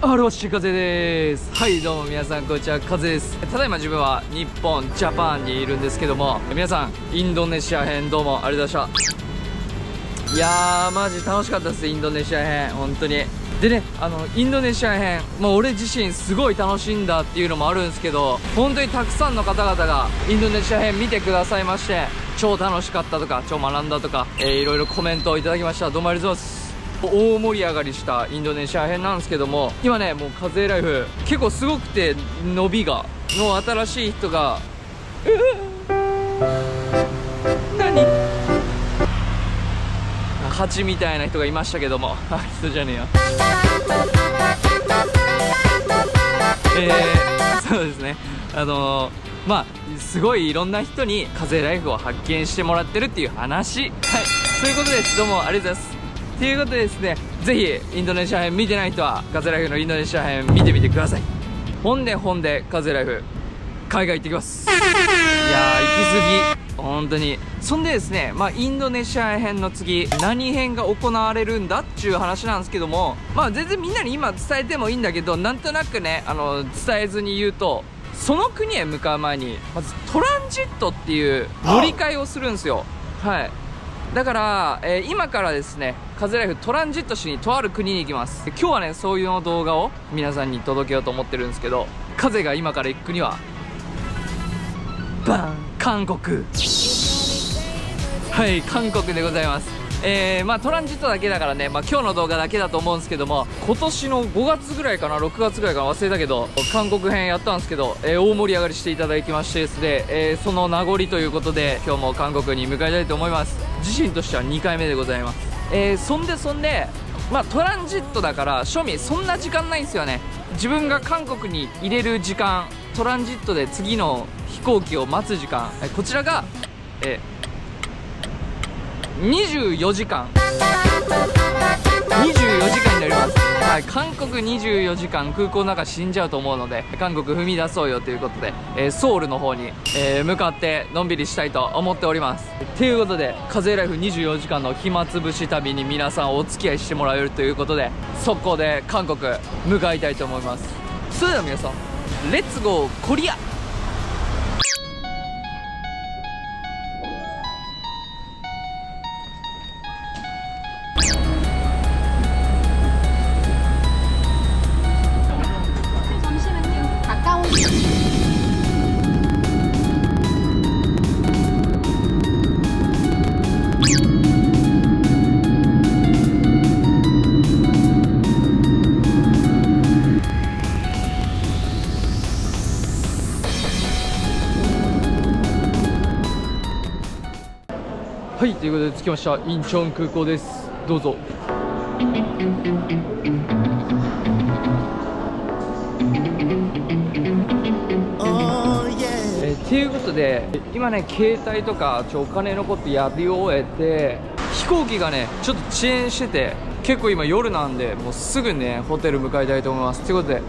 ROC 風です。はいどうも皆さんこんにちは、風です。ただいま自分は日本ジャパンにいるんですけども、皆さんインドネシア編どうもありがとうございました。いやーマジ楽しかったです、インドネシア編。本当にでね、インドネシア編もう俺自身すごい楽しんだっていうのもあるんですけど、本当にたくさんの方々がインドネシア編見てくださいまして、超楽しかったとか超学んだとか、いろいろコメントをいただきました。どうもありがとうございます。大盛り上がりしたインドネシア編なんですけども、今ねもう風ライフ結構すごくて、伸びがもう新しい人が何蜂みたいな人がいましたけども人じゃねえよそうですね、すごいいろんな人に風ライフを発見してもらってるっていう話、はい、そういうことです。どうもありがとうございます。ということでですね、ぜひインドネシア編見てない人は風ライフのインドネシア編見てみてください。ほんで風ライフ海外行ってきます。いやー行き過ぎ本当に。そんでですね、まあインドネシア編の次何編が行われるんだっちゅう話なんですけども、まあ全然みんなに今伝えてもいいんだけど、なんとなくね伝えずに言うと、その国へ向かう前にまずトランジットっていう乗り換えをするんですよ。はい、だから、今からですね風ライフトランジットしにとある国に行きます。今日はねそういうの動画を皆さんに届けようと思ってるんですけど、風が今から行く国はバン韓国。はい、韓国でございます。まあトランジットだけだからね、まあ、今日の動画だけだと思うんですけども、今年の5月ぐらいかな6月ぐらいかな忘れたけど韓国編やったんですけど、大盛り上がりしていただきましてですね、その名残ということで今日も韓国に向かいたいと思います。自身としては2回目でございます。そんでまあトランジットだから庶民そんな時間ないんですよね。自分が韓国に入れる時間、トランジットで次の飛行機を待つ時間、こちらが、24時間になります。はい、韓国24時間空港の中死んじゃうと思うので、韓国踏み出そうよということで、ソウルの方に、向かってのんびりしたいと思っております。ということで風ライフ24時間の暇つぶし旅に皆さんお付き合いしてもらえるということで、速攻で韓国向かいたいと思います。それでは皆さんレッツゴーコリア。はい、ということで着きましたインチョン空港です。どうぞ。ということで今ね携帯とかお金のことやり終えて、飛行機がねちょっと遅延してて、結構今夜なんでもうすぐねホテル向かいたいと思います。ということで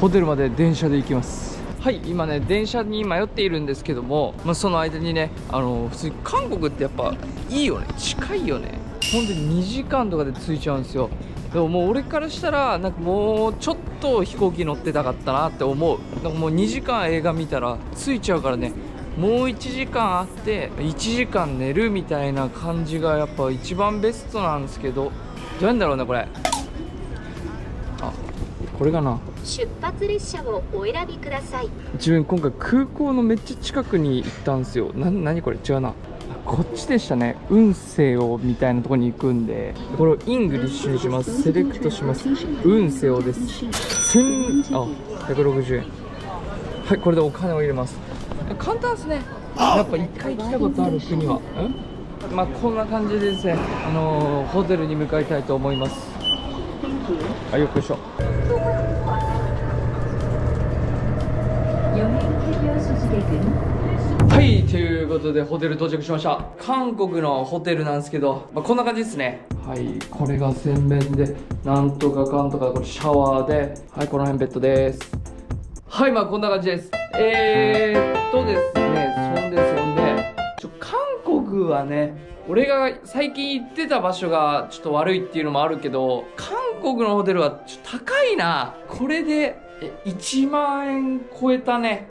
ホテルまで電車で行きます。はい、今ね電車に迷っているんですけども、まあ、その間にね普通に韓国ってやっぱいいよね、近いよね。ほんとに2時間とかで着いちゃうんですよ。でももう俺からしたらなんかもうちょっと飛行機乗ってたかったなって思う。なんかもう2時間映画見たら着いちゃうからね、もう1時間あって1時間寝るみたいな感じがやっぱ一番ベストなんですけど、どうなんだろうねこれ。あ、これかな。出発列車をお選びください。自分今回空港のめっちゃ近くに行ったんですよ。何これ違うな、こっちでしたね。運勢をみたいなとこに行くんで、これをイングリッシュにします。セレクトします。運勢をです。160円。はい、これでお金を入れます。簡単ですね、やっぱ一回来たことある国は。まあこんな感じでですね、ホテルに向かいたいと思います。あ、よっこいしょ。はい、ということでホテル到着しました。韓国のホテルなんですけど、まあ、こんな感じですね。はい、これが洗面でなんとかかんとか、これシャワーで、はい、この辺ベッドです。はい、まあこんな感じです。ですね、そんで韓国はね俺が最近行ってた場所がちょっと悪いっていうのもあるけど、韓国のホテルはちょっと高いな。これで1万円超えたね。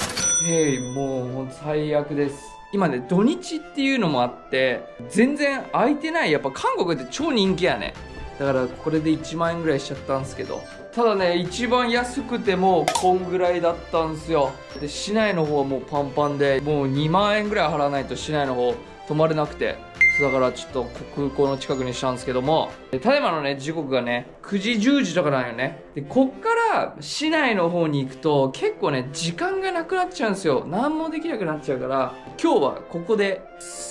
もう最悪です。今ね、土日っていうのもあって、全然空いてない。やっぱ韓国って超人気やね。だからこれで1万円ぐらいしちゃったんですけど。ただね、一番安くてもこんぐらいだったんすよ。で、市内の方はもうパンパンで、もう2万円ぐらい払わないと市内の方泊まれなくて。だからちょっと空港の近くにしたんですけども、ただいまのね、時刻がね、9時10時とかなんよね。で、こっから市内の方に行くと結構ね、時間がなくなっちゃうんですよ。何もできなくなっちゃうから、今日はここで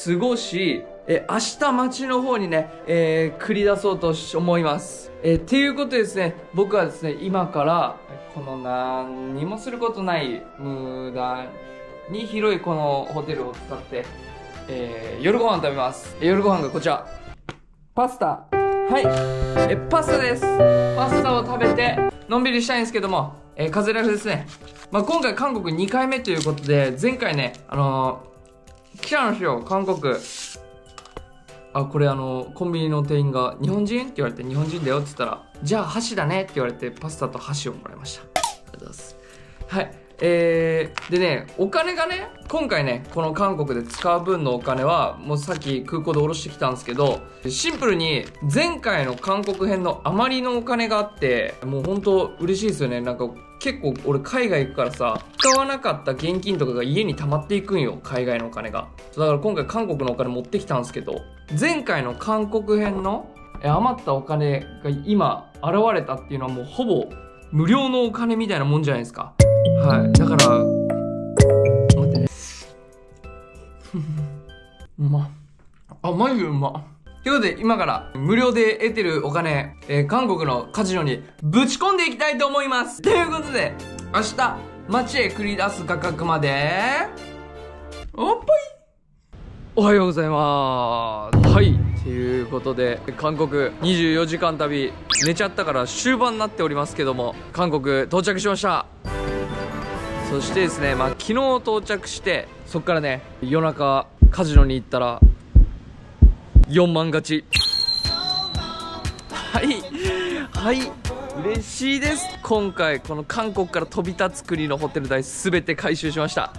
過ごし、明日街の方にね、繰り出そうと思います。っていうことでですね、僕はですね、今から、この何にもすることない無駄に広いこのホテルを使って、夜ご飯食べます。夜ご飯がこちら。パスタ。はい。パスタです。パスタを食べて、のんびりしたいんですけども、風邪らくですね。まあ、今回韓国2回目ということで、前回ね、来たんですよ、韓国。あ、これコンビニの店員が、日本人って言われて、日本人だよって言ったら、じゃあ箸だねって言われて、パスタと箸をもらいました。ありがとうございます。はい。でね、お金がね、今回ね、この韓国で使う分のお金は、もうさっき空港で下ろしてきたんですけど、シンプルに前回の韓国編の余りのお金があって、もうほんと嬉しいですよね。なんか結構俺海外行くからさ、使わなかった現金とかが家に溜まっていくんよ、海外のお金が。だから今回韓国のお金持ってきたんですけど、前回の韓国編の余ったお金が今現れたっていうのはもうほぼ無料のお金みたいなもんじゃないですか。はい、だから待ってねうまあ、マジでうまということで、今から無料で得てるお金、韓国のカジノにぶち込んでいきたいと思います。ということで、明日街へ繰り出す価格までおっぱい。おはようございます。はい、ということで、韓国24時間旅、寝ちゃったから終盤になっておりますけども、韓国到着しました。そしてですね、まあ、昨日到着して、そっからね、夜中カジノに行ったら、4万勝ち。はい、はい、嬉しいです。今回、この韓国から飛び立つ国のホテル代すべて回収しました。もう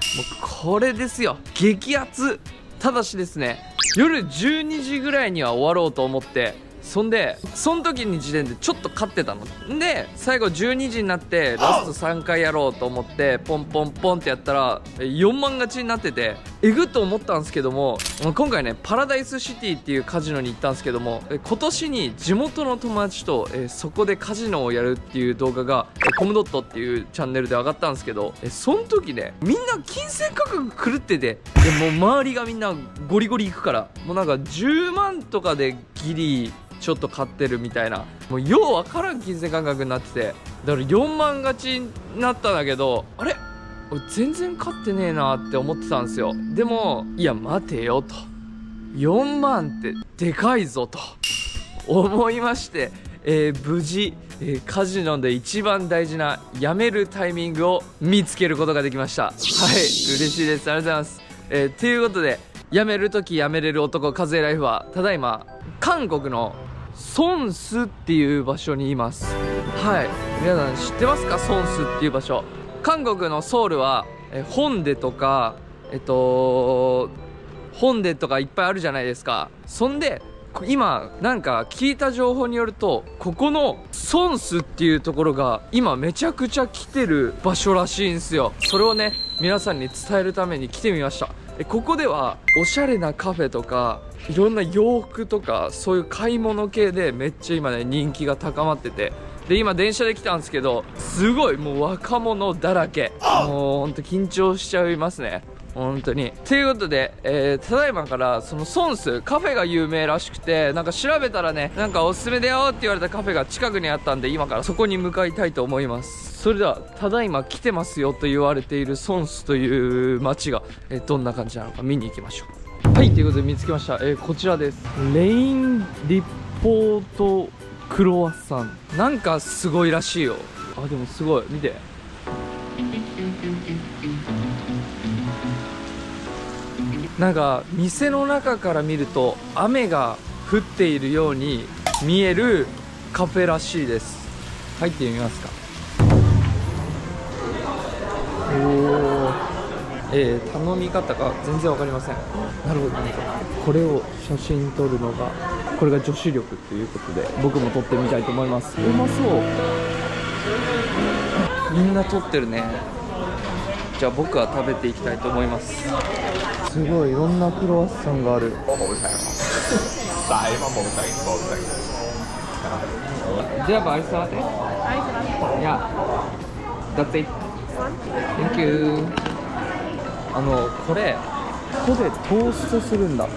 これですよ、激アツ。ただしですね、夜12時ぐらいには終わろうと思って、そんで、その時に時点でちょっと勝ってたの。で、最後12時になって、ラスト3回やろうと思って、ポンポンポンってやったら、4万勝ちになってて、えぐっと思ったんですけども、今回ね、パラダイスシティっていうカジノに行ったんですけども、今年に地元の友達と、そこでカジノをやるっていう動画が、コムドットっていうチャンネルで上がったんですけど、その時ね、みんな金銭価格狂ってて、もう周りがみんなゴリゴリ行くから、もうなんか10万とかでギリ、ちょっと買ってるみたいな、もうようわからん金銭感覚になってて、だから4万勝ちになったんだけど、あれ俺全然勝ってねえなって思ってたんですよ。でも、いや待てよと、4万ってでかいぞと思いまして、無事、カジノで一番大事なやめるタイミングを見つけることができました。はい、嬉しいです。ありがとうございます。ということで、やめるときやめれる男カズエライフは、ただいま韓国のソンスっていう場所にいます。はい、皆さん知ってますか？ソンスっていう場所。韓国のソウルはホンデとかホンデとかいっぱいあるじゃないですか。そんで今なんか聞いた情報によると、ここのソンスっていうところが今めちゃくちゃ来てる場所らしいんですよ。それをね、皆さんに伝えるために来てみました。ここではおしゃれなカフェとかいろんな洋服とか、そういう買い物系でめっちゃ今ね人気が高まってて、で今電車で来たんですけど、すごいもう若者だらけ、もうほんと緊張しちゃいますね、本当に。ということで、ただいまからそのソンスカフェが有名らしくて、なんか調べたらね、なんかおすすめだよって言われたカフェが近くにあったんで、今からそこに向かいたいと思います。それでは、ただいま来てますよと言われているソンスという街が、どんな感じなのか見に行きましょう。はい、ということで見つけました。こちらです。レインリポートクロワッサン、なんかすごいらしいよ。あ、でもすごい、見て、なんか店の中から見ると雨が降っているように見えるカフェらしいです。入ってみますか。おお、頼み方が全然わかりません。なるほどね。これを写真撮るのが、これが女子力ということで、僕も撮ってみたいと思います。うまそう。みんな撮ってるね。じゃあ僕は食べていきたいと思います。すごい、いろんなクロワッサンがある。じゃあアイスラテ。いや、だって。Thank you。これ、ここでトーストするんだ。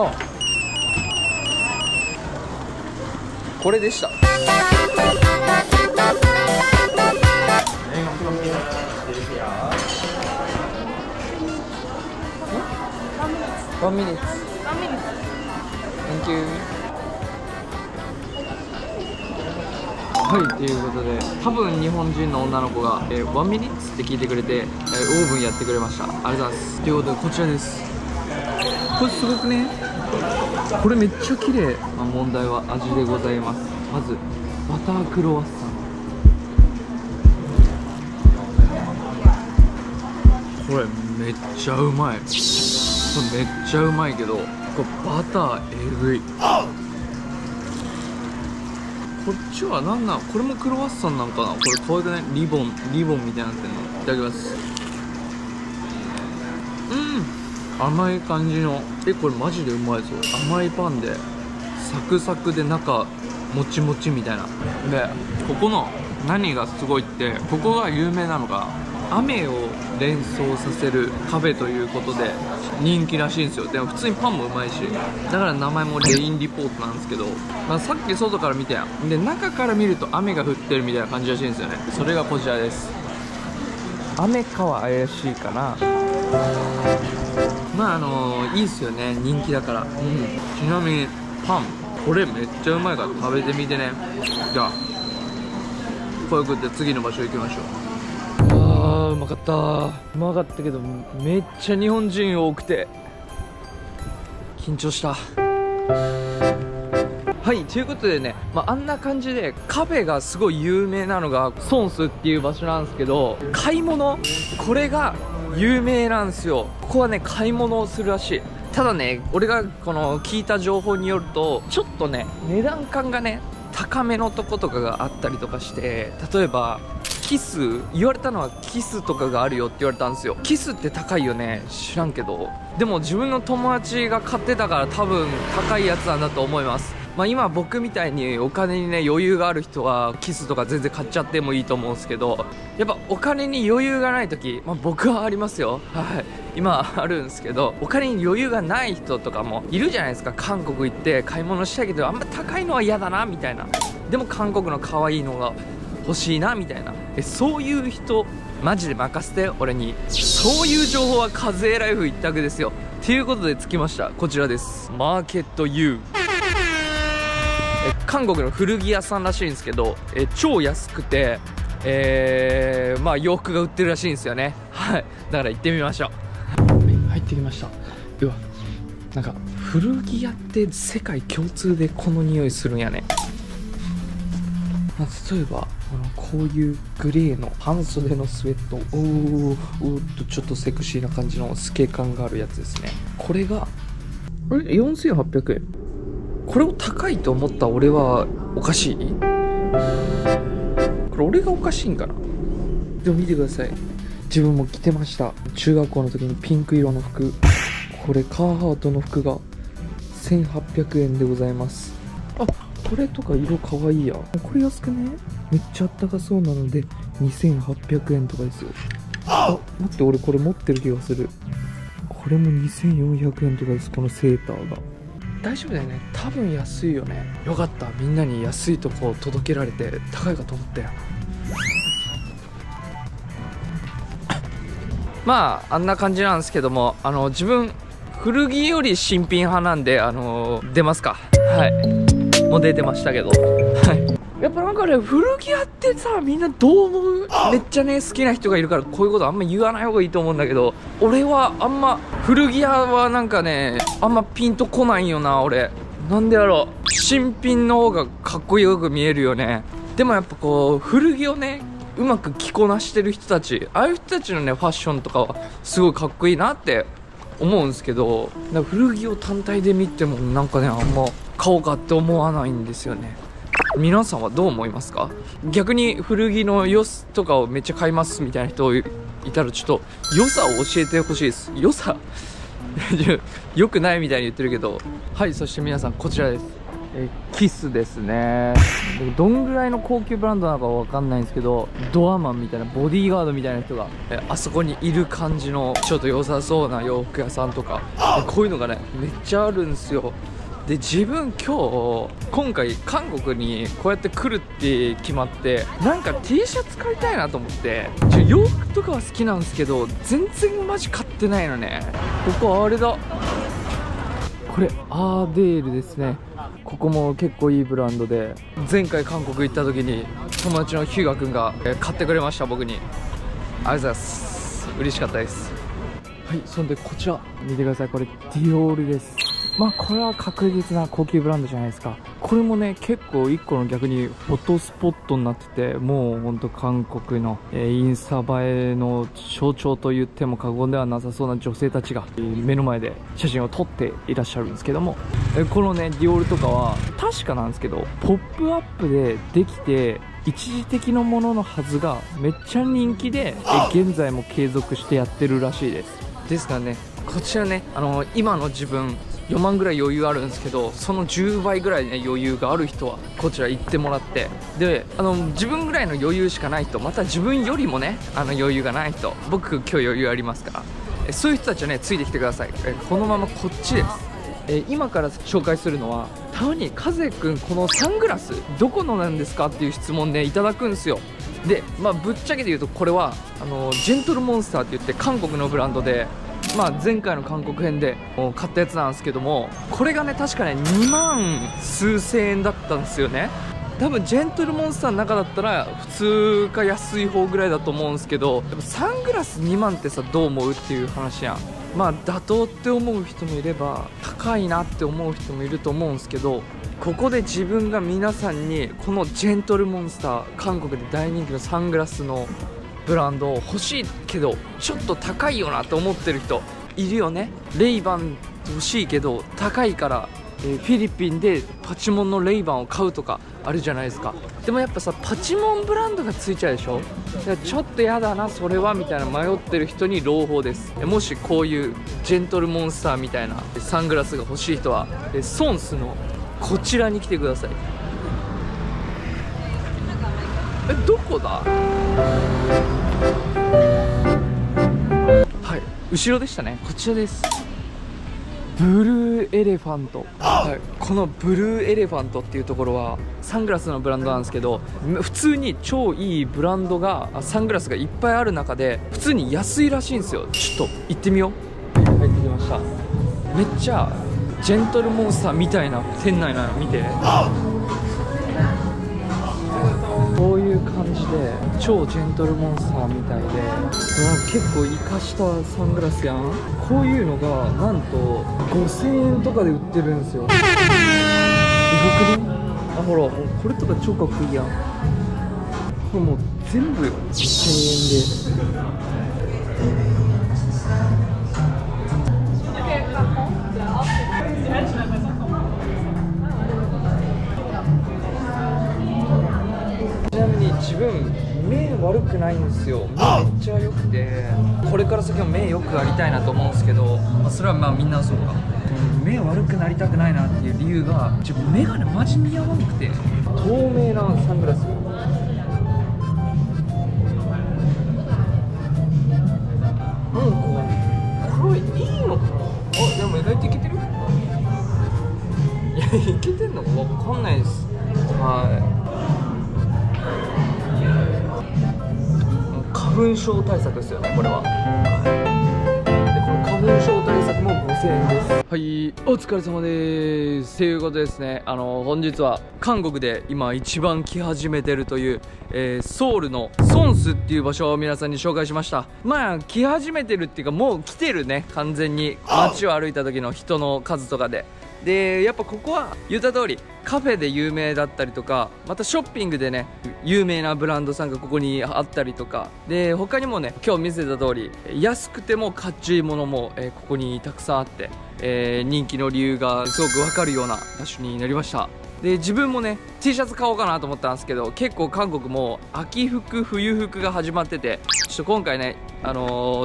あ、これでした。1 minute。 Thank you。 はい、ということで、多分日本人の女の子が「1 minute」って聞いてくれて、オーブンやってくれました。ありがとうございます。ということで、こちらです。これすごくね。これめっちゃ綺麗。まあ、問題は味でございます。まずバタークロワッサン、これめっちゃうまい。これめっちゃうまいけど、これバターえぐい。こっちはなんなん、これもクロワッサンなんかな。これ可愛くない？リボンみたいになってんの。いただきます。甘い感じの、これマジでうまいぞ。甘いパンでサクサクで中もちもちみたいな。で、ここの何がすごいって、ここが有名なのが雨を連想させるカフェということで人気らしいんですよ。でも普通にパンもうまいし、だから名前もレインリポートなんですけど、まあ、さっき外から見たやん。で、中から見ると雨が降ってるみたいな感じらしいんですよね。それがこちらです。雨かは怪しいかな。まあいいっすよね、人気だから。ちなみにパン、これめっちゃうまいから食べてみてね。じゃあこういうことで次の場所行きましょう。あー、うまかったー。うまかったけど、めっちゃ日本人多くて緊張した。はい、ということでね、まあ、あんな感じでカフェがすごい有名なのがソンスっていう場所なんですけど、買い物、これが有名なんですよ。ここはね、買い物をするらしい。ただね、俺がこの聞いた情報によると、ちょっとね値段感がね高めのとことかがあったりとかして、例えばキス、言われたのはキスとかがあるよって言われたんですよ。キスって高いよね、知らんけど。でも自分の友達が買ってたから、多分高いやつなんだと思います。まあ、今僕みたいにお金にね余裕がある人はキスとか全然買っちゃってもいいと思うんですけど、やっぱお金に余裕がない時、まあ、僕はありますよ。はい、今あるんですけど、お金に余裕がない人とかもいるじゃないですか。韓国行って買い物したけど、あんま高いのは嫌だなみたいな。でも韓国の可愛いのが欲しいなみたいな。そういう人マジで任せて、俺に。そういう情報はカズエライフ一択ですよ。ということで着きました。こちらです。マーケット U。韓国の古着屋さんらしいんですけど、超安くて、まあ洋服が売ってるらしいんですよね。はい、だから行ってみましょう。入ってきました。うわ、なんか古着屋って世界共通でこの匂いするんやね。まあ、例えばこういうグレーの半袖のスウェット、おっとちょっとセクシーな感じの透け感があるやつですね。これが4800円。これを高いと思った俺はおかしい？これ俺がおかしいんかな。でも見てください、自分も着てました。中学校の時にピンク色の服、これカーハートの服が1800円でございます。あ、これとか色かわいいや。これ安くね？めっちゃあったかそうなので2800円とかですよ。あ、待って、俺これ持ってる気がする。これも2400円とかです、このセーターが。大丈夫だよね、多分安いよね。よかった、みんなに安いとこ届けられて。高いかと思ったよ。まああんな感じなんですけども、自分古着より新品派なんで、出ますか。はい、もう出てましたけど、はい、やっぱなんかね、古着屋ってさ、みんなどう思う？めっちゃね、好きな人がいるから、こういうことあんま言わない方がいいと思うんだけど、俺はあんま古着屋はなんかね、あんまピンとこないよな。俺なんでやろう、新品の方がかっこよく見えるよね。でもやっぱこう古着をね、うまく着こなしてる人たち、ああいう人たちのねファッションとかはすごいかっこいいなって思うんですけど、なんか古着を単体で見てもなんかね、あんま買おうかって思わないんですよね。皆さんはどう思いますか？逆に古着の良さとかをめっちゃ買いますみたいな人いたら、ちょっと良さを教えてほしいです。良さ良くないみたいに言ってるけど、はい。そして皆さんこちらです。キスですね。どんぐらいの高級ブランドなのかわかんないんですけど、ドアマンみたいな、ボディーガードみたいな人があそこにいる感じの、ちょっと良さそうな洋服屋さんとか、こういうのがねめっちゃあるんですよ。で、自分今回韓国にこうやって来るって決まって、なんか T シャツ買いたいなと思って、洋服とかは好きなんですけど全然マジ買ってないのね。ここあれだ、これアーデールですね。ここも結構いいブランドで、前回韓国行った時に友達のヒューガ君が買ってくれました、僕に。ありがとうございます、嬉しかったです。はい。そんでこちら見てください、これディオールです。まあこれは確実な高級ブランドじゃないですか。これもね結構1個の逆にフォトスポットになってて、もうほんと韓国のインスタ映えの象徴と言っても過言ではなさそうな女性たちが目の前で写真を撮っていらっしゃるんですけども、このねディオールとかは確かなんですけど、ポップアップでできて一時的なもののはずがめっちゃ人気で、現在も継続してやってるらしいです。ですからね、こちらね、今の自分4万ぐらい余裕あるんですけど、その10倍ぐらいね余裕がある人はこちら行ってもらって、で自分ぐらいの余裕しかない人、また自分よりもね余裕がない人、僕今日余裕ありますから、そういう人たちはねついてきてください。このままこっちです。今から紹介するのは、たまにカゼ君このサングラスどこのなんですかっていう質問でいただくんですよ。で、まあぶっちゃけて言うと、これはジェントルモンスターって言って韓国のブランドで、まあ前回の韓国編で買ったやつなんですけども、これがね確かね2万数千円だったんですよね。多分ジェントルモンスターの中だったら普通か安い方ぐらいだと思うんですけど、サングラス2万ってさ、どう思うっていう話やん。まあ妥当って思う人もいれば、高いなって思う人もいると思うんですけど、ここで自分が皆さんにこのジェントルモンスター、韓国で大人気のサングラスのブランド欲しいけどちょっと高いよなと思ってる人いるよね。レイバン欲しいけど高いから、フィリピンでパチモンのレイバンを買うとかあるじゃないですか。でもやっぱさ、パチモンブランドがついちゃうでしょ。ちょっとやだなそれはみたいな迷ってる人に朗報です。もしこういうジェントルモンスターみたいなサングラスが欲しい人は、ソンスのこちらに来てください。どこだ？はい、後ろでしたね。こちらです。ブルーエレファント、はい、このブルーエレファントっていうところはサングラスのブランドなんですけど、普通に超いいブランドがサングラスがいっぱいある中で普通に安いらしいんですよ。ちょっと行ってみよう。入ってきました。めっちゃジェントルモンスターみたいな店内なの見て、こういう感じで超ジェントルモンスターみたいで、結構イカしたサングラスやん。こういうのがなんと5000円とかで売ってるんですよ。あ、ほらこれとか超かっこいいやん。これもう全部1000円で自分目悪くないんですよ。目めっちゃ良くて、これから先も目よくありたいなと思うんですけど、それはまあみんなそうか、目悪くなりたくないなっていう理由が、自分眼鏡マジ似合わなくて、透明なサングラス、これいいのかな。あ、でも意外といけてる。いや、いけてんのかわかんないです。はい、粉症対策ですよね、これは。はい、でこの花粉症対策も5000円です。はい、お疲れ様です。ということですね、本日は韓国で今一番来始めてるという、ソウルのソンスっていう場所を皆さんに紹介しました。まあ、来始めてるっていうか、もう来てるね、完全に。街を歩いた時の人の数とかで。で、やっぱここは言った通り、カフェで有名だったりとか、またショッピングでね、有名なブランドさんがここにあったりとかで、他にもね、今日見せた通り安くてもかっちいいものも、ここにたくさんあって、人気の理由がすごくわかるような場所になりました。で、自分もね T シャツ買おうかなと思ったんですけど、結構韓国も秋服冬服が始まってて、ちょっと今回ね、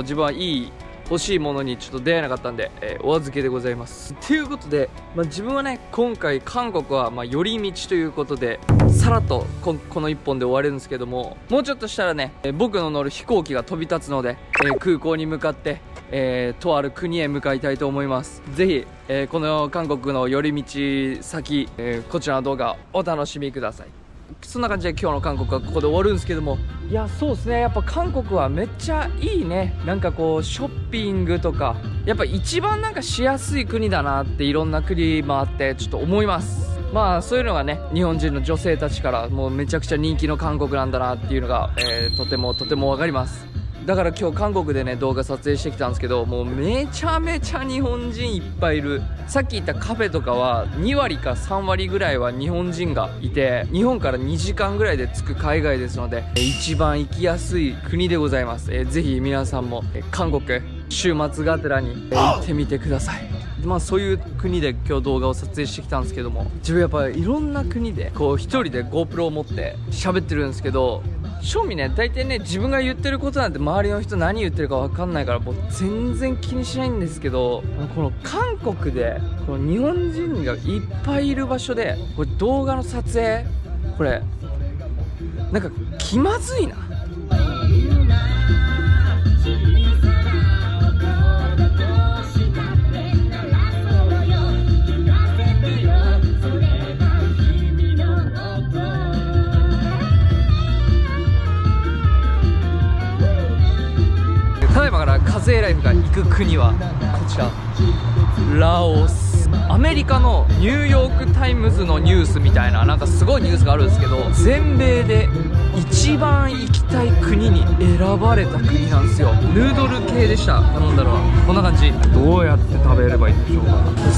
自分はいい欲しいものにちょっと出会えなかったんで、お預けでございます。ということで、まあ、自分はね、今回韓国はまあ寄り道ということで、さらっとこの1本で終われるんですけども、もうちょっとしたらね、僕の乗る飛行機が飛び立つので、空港に向かって、とある国へ向かいたいと思います。ぜひ、この韓国の寄り道先、こちらの動画お楽しみください。そんな感じで今日の韓国はここで終わるんですけども、いや、そうですね、やっぱ韓国はめっちゃいいね。なんかこうショッピングとかやっぱ一番なんかしやすい国だなって、いろんな国回ってちょっと思います。まあそういうのがね、日本人の女性たちからもうめちゃくちゃ人気の韓国なんだなっていうのが、とてもとても分かります。だから今日韓国でね、動画撮影してきたんですけど、もうめちゃめちゃ日本人いっぱいいる。さっき言ったカフェとかは2割か3割ぐらいは日本人がいて、日本から2時間ぐらいで着く海外ですので、一番行きやすい国でございます。ぜひ皆さんも韓国週末がてらに行ってみてください。まあそういう国で今日動画を撮影してきたんですけども、自分やっぱりいろんな国でこう一人で GoPro を持って喋ってるんですけど、正味ね、大体ね、自分が言ってることなんて周りの人何言ってるか分かんないから、もう全然気にしないんですけど、この韓国でこの日本人がいっぱいいる場所でこれ動画の撮影、これなんか気まずいな。風ライフが行く国はこちらラオス。アメリカのニューヨークタイムズのニュースみたいな、なんかすごいニュースがあるんですけど、全米で一番行きたい国に選ばれた国なんですよ。ヌードル系でした。頼んだのはこんな感じ。どうやって食べればいいんでしょうか。